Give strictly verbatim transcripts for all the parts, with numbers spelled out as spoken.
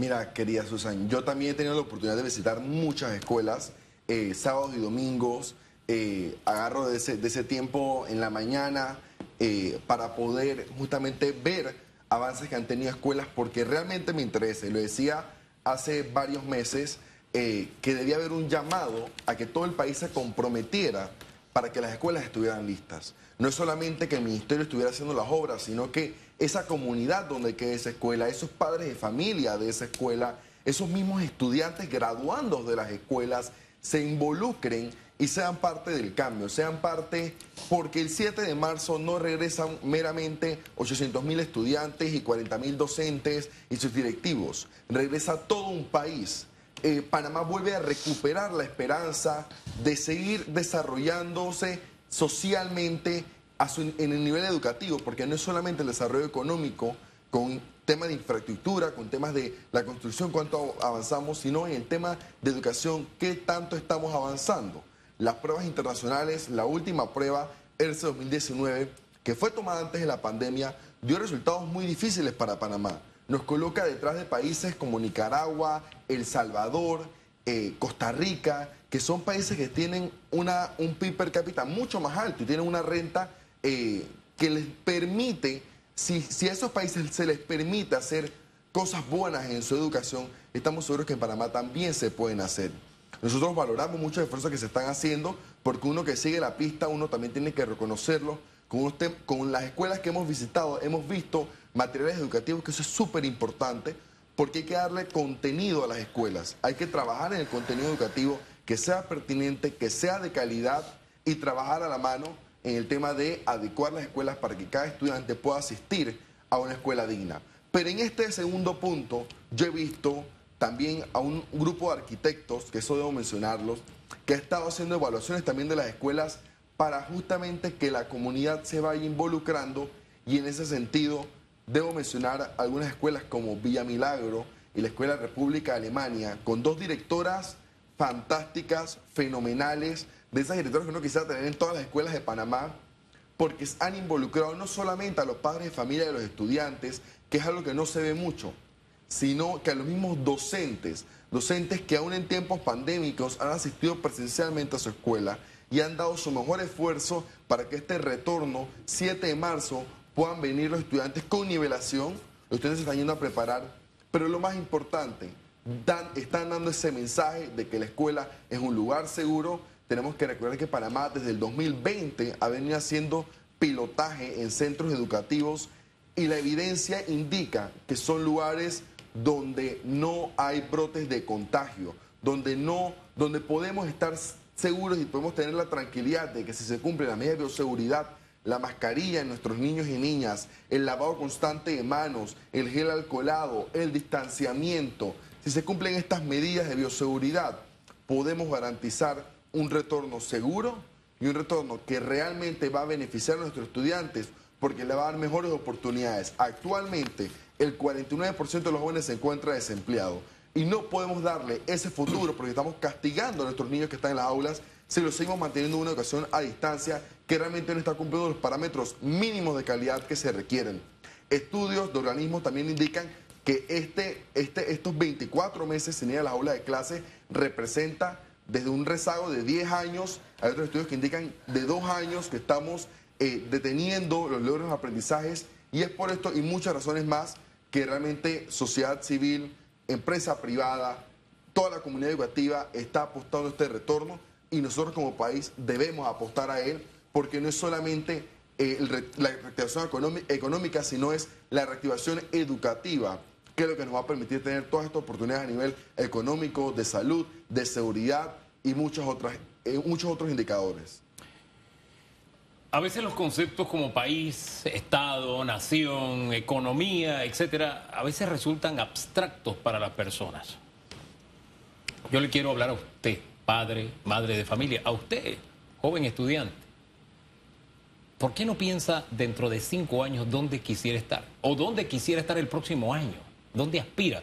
Mira, querida Susan, yo también he tenido la oportunidad de visitar muchas escuelas, eh, sábados y domingos, eh, agarro de ese, de ese tiempo en la mañana eh, para poder justamente ver avances que han tenido escuelas porque realmente me interesa. Y lo decía hace varios meses eh, que debía haber un llamado a que todo el país se comprometiera para que las escuelas estuvieran listas. No es solamente que el ministerio estuviera haciendo las obras, sino que esa comunidad donde quede esa escuela, esos padres de familia de esa escuela, esos mismos estudiantes graduandos de las escuelas, se involucren y sean parte del cambio, sean parte, porque el siete de marzo no regresan meramente ochocientos mil estudiantes y cuarenta mil docentes y sus directivos. Regresa todo un país. Eh, Panamá vuelve a recuperar la esperanza de seguir desarrollándose socialmente a su, en el nivel educativo, porque no es solamente el desarrollo económico con temas de infraestructura, con temas de la construcción, cuánto avanzamos, sino en el tema de educación, qué tanto estamos avanzando. Las pruebas internacionales, la última prueba, ERCE dos mil diecinueve, que fue tomada antes de la pandemia, dio resultados muy difíciles para Panamá. Nos coloca detrás de países como Nicaragua, El Salvador, eh, Costa Rica, que son países que tienen una, un P I B per cápita mucho más alto y tienen una renta eh, que les permite, si, si a esos países se les permite hacer cosas buenas en su educación, estamos seguros que en Panamá también se pueden hacer. Nosotros valoramos muchos esfuerzos que se están haciendo, porque uno que sigue la pista, uno también tiene que reconocerlo. Con, usted, con las escuelas que hemos visitado, hemos visto materiales educativos, que eso es súper importante, porque hay que darle contenido a las escuelas. Hay que trabajar en el contenido educativo que sea pertinente, que sea de calidad, y trabajar a la mano en el tema de adecuar las escuelas para que cada estudiante pueda asistir a una escuela digna. Pero en este segundo punto, yo he visto también a un grupo de arquitectos, que eso debo mencionarlos, que ha estado haciendo evaluaciones también de las escuelas para justamente que la comunidad se vaya involucrando, y en ese sentido debo mencionar algunas escuelas como Villa Milagro y la Escuela República de Alemania, con dos directoras fantásticas, fenomenales, de esas directoras que uno quisiera tener en todas las escuelas de Panamá, porque han involucrado no solamente a los padres de familia de los estudiantes, que es algo que no se ve mucho, sino que a los mismos docentes, docentes que aún en tiempos pandémicos han asistido presencialmente a su escuela y han dado su mejor esfuerzo para que este retorno, siete de marzo, puedan venir los estudiantes con nivelación. Los estudiantes se están yendo a preparar, pero lo más importante, dan, están dando ese mensaje de que la escuela es un lugar seguro. Tenemos que recordar que Panamá desde el dos mil veinte ha venido haciendo pilotaje en centros educativos y la evidencia indica que son lugares donde no hay brotes de contagio, donde, no, donde podemos estar seguros y podemos tener la tranquilidad de que si se cumplen las medidas de bioseguridad, la mascarilla en nuestros niños y niñas, el lavado constante de manos, el gel alcoholado, el distanciamiento, si se cumplen estas medidas de bioseguridad, podemos garantizar un retorno seguro y un retorno que realmente va a beneficiar a nuestros estudiantes porque le va a dar mejores oportunidades. Actualmente, el cuarenta y nueve por ciento de los jóvenes se encuentra desempleado. Y no podemos darle ese futuro porque estamos castigando a nuestros niños que están en las aulas si los seguimos manteniendo en una educación a distancia que realmente no está cumpliendo los parámetros mínimos de calidad que se requieren. Estudios de organismos también indican que este, este, estos veinticuatro meses sin ir a las aulas de clase representa desde un rezago de diez años. Hay otros estudios que indican de dos años que estamos eh, deteniendo los logros de aprendizajes, y es por esto y muchas razones más que realmente sociedad civil, empresa privada, toda la comunidad educativa está apostando a este retorno y nosotros como país debemos apostar a él porque no es solamente eh, el, la reactivación económica, sino es la reactivación educativa, que es lo que nos va a permitir tener todas estas oportunidades a nivel económico, de salud, de seguridad y muchas otras, eh, muchos otros indicadores. A veces los conceptos como país, Estado, nación, economía, etcétera, a veces resultan abstractos para las personas. Yo le quiero hablar a usted, padre, madre de familia, a usted, joven estudiante. ¿Por qué no piensa dentro de cinco años dónde quisiera estar? ¿O dónde quisiera estar el próximo año? ¿Dónde aspira?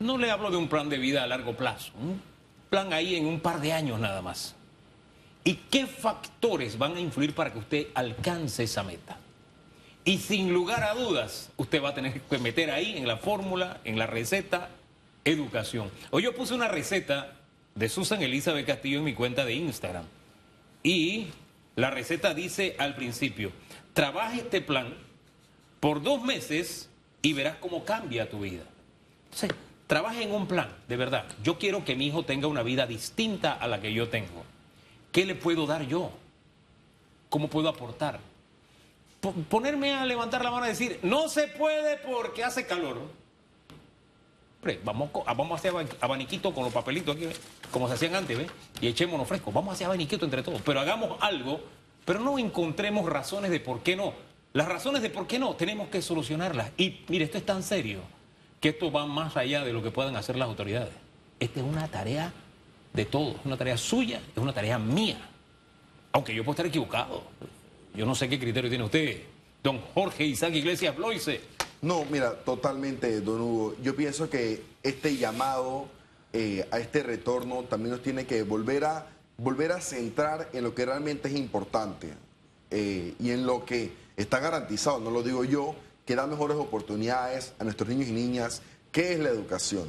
No le hablo de un plan de vida a largo plazo, un plan ahí en un par de años nada más. ¿Y qué factores van a influir para que usted alcance esa meta? Y sin lugar a dudas, usted va a tener que meter ahí en la fórmula, en la receta, educación. Hoy yo puse una receta de Susan Elizabeth Castillo en mi cuenta de Instagram. Y la receta dice al principio, trabaja este plan por dos meses y verás cómo cambia tu vida. Entonces, trabaja en un plan, de verdad. Yo quiero que mi hijo tenga una vida distinta a la que yo tengo. ¿Qué le puedo dar yo? ¿Cómo puedo aportar? Ponerme a levantar la mano y decir, no se puede porque hace calor. Hombre, vamos, vamos a hacer abaniquito con los papelitos aquí, ¿ves? Como se hacían antes, ¿ves? Y echémonos frescos. Vamos a hacer abaniquito entre todos, pero hagamos algo, pero no encontremos razones de por qué no. Las razones de por qué no tenemos que solucionarlas. Y mire, esto es tan serio que esto va más allá de lo que puedan hacer las autoridades. Esta es una tarea de todos, es una tarea suya, es una tarea mía. Aunque yo puedo estar equivocado. Yo no sé qué criterio tiene usted, don Jorge Isaac Iglesias Bloise. No, mira, totalmente, don Hugo. Yo pienso que este llamado eh, a este retorno también nos tiene que volver a, volver a centrar en lo que realmente es importante eh, y en lo que está garantizado, no lo digo yo, que da mejores oportunidades a nuestros niños y niñas, que es la educación.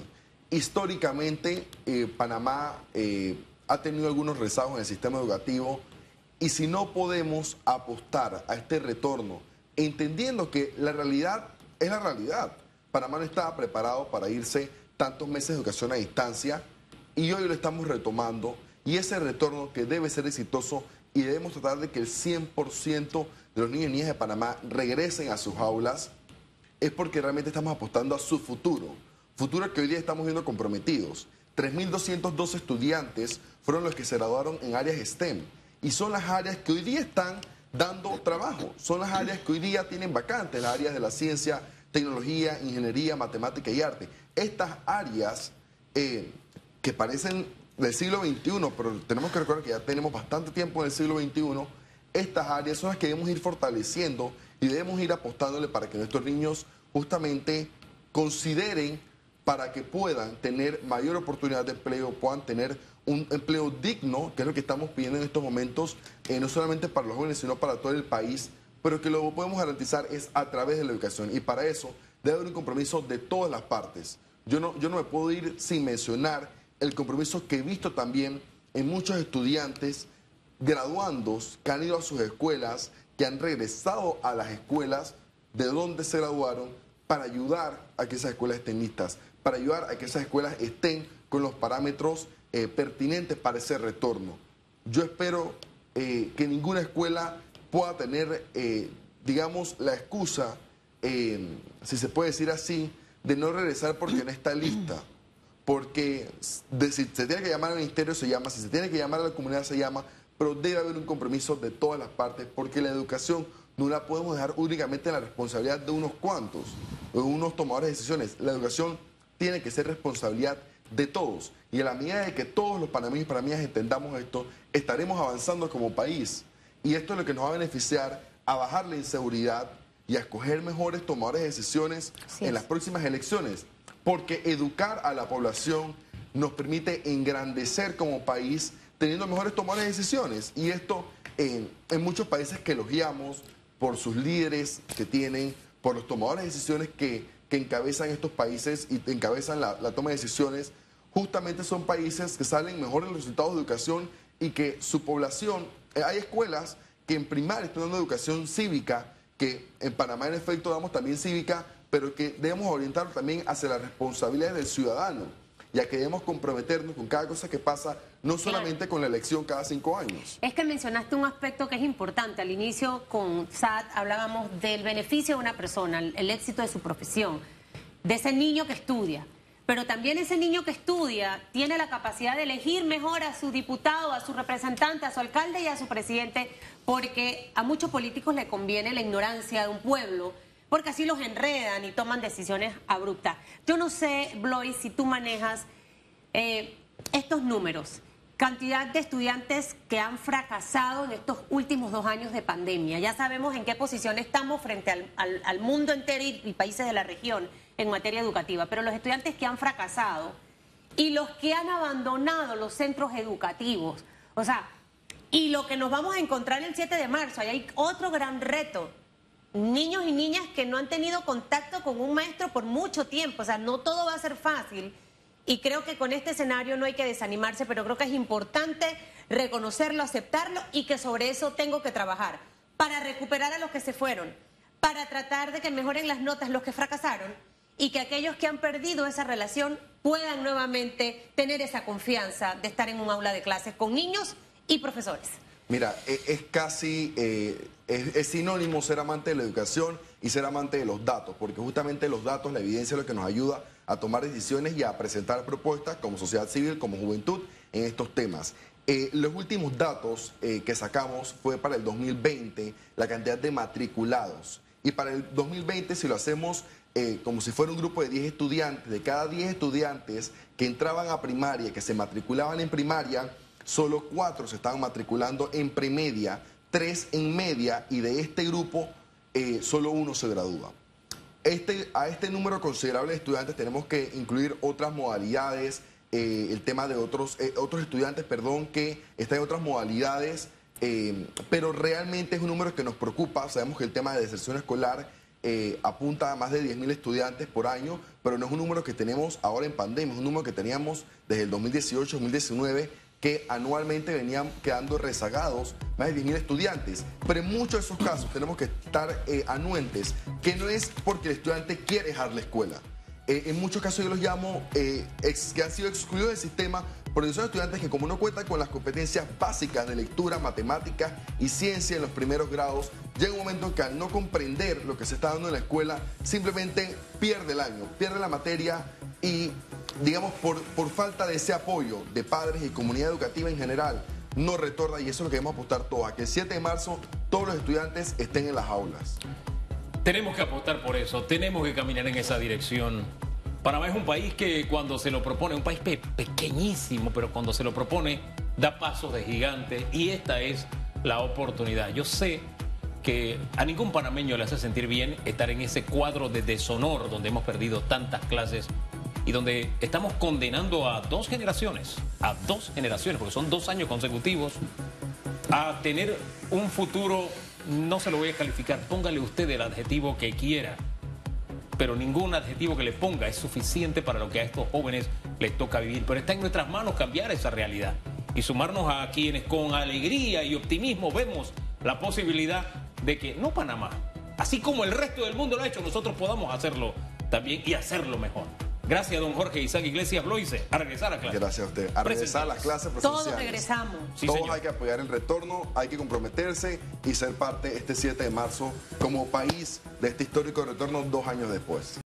Históricamente, eh, Panamá eh, ha tenido algunos rezagos en el sistema educativo. Y si no podemos apostar a este retorno, entendiendo que la realidad es la realidad. Panamá no estaba preparado para irse tantos meses de educación a distancia y hoy lo estamos retomando. Y ese retorno que debe ser exitoso y debemos tratar de que el cien por ciento de los niños y niñas de Panamá regresen a sus aulas es porque realmente estamos apostando a su futuro. Futuro que hoy día estamos viendo comprometidos. tres mil doscientos doce estudiantes fueron los que se graduaron en áreas STEM. Y son las áreas que hoy día están dando trabajo, son las áreas que hoy día tienen vacantes, las áreas de la ciencia, tecnología, ingeniería, matemática y arte. Estas áreas eh, que parecen del siglo veintiuno, pero tenemos que recordar que ya tenemos bastante tiempo en el siglo veintiuno, estas áreas son las que debemos ir fortaleciendo y debemos ir apostándole para que nuestros niños justamente consideren para que puedan tener mayor oportunidad de empleo, puedan tener un empleo digno, que es lo que estamos pidiendo en estos momentos, eh, no solamente para los jóvenes, sino para todo el país, pero que lo podemos garantizar es a través de la educación. Y para eso debe haber un compromiso de todas las partes. Yo no, yo no me puedo ir sin mencionar el compromiso que he visto también en muchos estudiantes graduandos que han ido a sus escuelas, que han regresado a las escuelas de donde se graduaron para ayudar a que esas escuelas estén listas, para ayudar a que esas escuelas estén con los parámetros eh, pertinentes para ese retorno. Yo espero eh, que ninguna escuela pueda tener, eh, digamos, la excusa, eh, si se puede decir así, de no regresar porque no está lista. Porque de, si se tiene que llamar al ministerio se llama, si se tiene que llamar a la comunidad se llama, pero debe haber un compromiso de todas las partes, porque la educación no la podemos dejar únicamente en la responsabilidad de unos cuantos, de unos tomadores de decisiones. La educación tiene que ser responsabilidad de todos. Y a la medida de que todos los panameños y panameñas entendamos esto, estaremos avanzando como país. Y esto es lo que nos va a beneficiar a bajar la inseguridad y a escoger mejores tomadores de decisiones en las próximas elecciones. Porque educar a la población nos permite engrandecer como país teniendo mejores tomadores de decisiones. Y esto en, en muchos países que elogiamos por sus líderes que tienen, por los tomadores de decisiones que... que encabezan estos países y encabezan la, la toma de decisiones, justamente son países que salen mejor en los resultados de educación y que su población, eh, hay escuelas que en primaria están dando educación cívica, que en Panamá en efecto damos también cívica, pero que debemos orientarnos también hacia las responsabilidades del ciudadano, ya que debemos comprometernos con cada cosa que pasa, no solamente con la elección cada cinco años. Es que mencionaste un aspecto que es importante. Al inicio con S A T hablábamos del beneficio de una persona, el éxito de su profesión, de ese niño que estudia. Pero también ese niño que estudia tiene la capacidad de elegir mejor a su diputado, a su representante, a su alcalde y a su presidente, porque a muchos políticos le conviene la ignorancia de un pueblo, porque así los enredan y toman decisiones abruptas. Yo no sé, Bloise, si tú manejas eh, estos números, cantidad de estudiantes que han fracasado en estos últimos dos años de pandemia. Ya sabemos en qué posición estamos frente al, al, al mundo entero y, y países de la región en materia educativa, pero los estudiantes que han fracasado y los que han abandonado los centros educativos, o sea, y lo que nos vamos a encontrar el siete de marzo, ahí hay otro gran reto. Niños y niñas que no han tenido contacto con un maestro por mucho tiempo, o sea, no todo va a ser fácil y creo que con este escenario no hay que desanimarse, pero creo que es importante reconocerlo, aceptarlo y que sobre eso tengo que trabajar para recuperar a los que se fueron, para tratar de que mejoren las notas los que fracasaron y que aquellos que han perdido esa relación puedan nuevamente tener esa confianza de estar en un aula de clases con niños y profesores. Mira, es casi, eh, es, es sinónimo ser amante de la educación y ser amante de los datos, porque justamente los datos, la evidencia es lo que nos ayuda a tomar decisiones y a presentar propuestas como sociedad civil, como juventud, en estos temas. Eh, los últimos datos eh, que sacamos fue para el dos mil veinte, la cantidad de matriculados. Y para el dos mil veinte, si lo hacemos eh, como si fuera un grupo de diez estudiantes, de cada diez estudiantes que entraban a primaria, que se matriculaban en primaria, solo cuatro se estaban matriculando en premedia, tres en media, y de este grupo eh, solo uno se gradúa. Este, a este número considerable de estudiantes tenemos que incluir otras modalidades, eh, el tema de otros, eh, otros estudiantes, perdón, que están en otras modalidades, eh, pero realmente es un número que nos preocupa. Sabemos que el tema de deserción escolar eh, apunta a más de diez mil estudiantes por año, pero no es un número que tenemos ahora en pandemia, es un número que teníamos desde el dos mil dieciocho, dos mil diecinueve, que anualmente venían quedando rezagados más de diez mil estudiantes. Pero en muchos de esos casos tenemos que estar eh, anuentes, que no es porque el estudiante quiere dejar la escuela. Eh, en muchos casos yo los llamo eh, ex, que han sido excluidos del sistema, porque son estudiantes que, como no cuentan con las competencias básicas de lectura, matemáticas y ciencia en los primeros grados, llega un momento que al no comprender lo que se está dando en la escuela, simplemente pierde el año, pierde la materia y, digamos, por, por falta de ese apoyo de padres y comunidad educativa en general, no retorna, y eso es lo que vamos a apostar todos, a que el siete de marzo todos los estudiantes estén en las aulas. Tenemos que apostar por eso, tenemos que caminar en esa dirección. Panamá es un país que cuando se lo propone, un país pe pequeñísimo, pero cuando se lo propone, da pasos de gigante, y esta es la oportunidad. Yo sé que a ningún panameño le hace sentir bien estar en ese cuadro de deshonor donde hemos perdido tantas clases y donde estamos condenando a dos generaciones, a dos generaciones, porque son dos años consecutivos, a tener un futuro, no se lo voy a calificar, póngale usted el adjetivo que quiera, pero ningún adjetivo que le ponga es suficiente para lo que a estos jóvenes les toca vivir. Pero está en nuestras manos cambiar esa realidad y sumarnos a quienes con alegría y optimismo vemos la posibilidad de que, no Panamá, así como el resto del mundo lo ha hecho, nosotros podamos hacerlo también y hacerlo mejor. Gracias, don Jorge Isaac Iglesias Bloise. A regresar a clases. Gracias a usted. A regresar a las clases presenciales. Todos regresamos. Sí, Todos señor. Hay que apoyar el retorno, hay que comprometerse y ser parte este siete de marzo como país de este histórico retorno dos años después.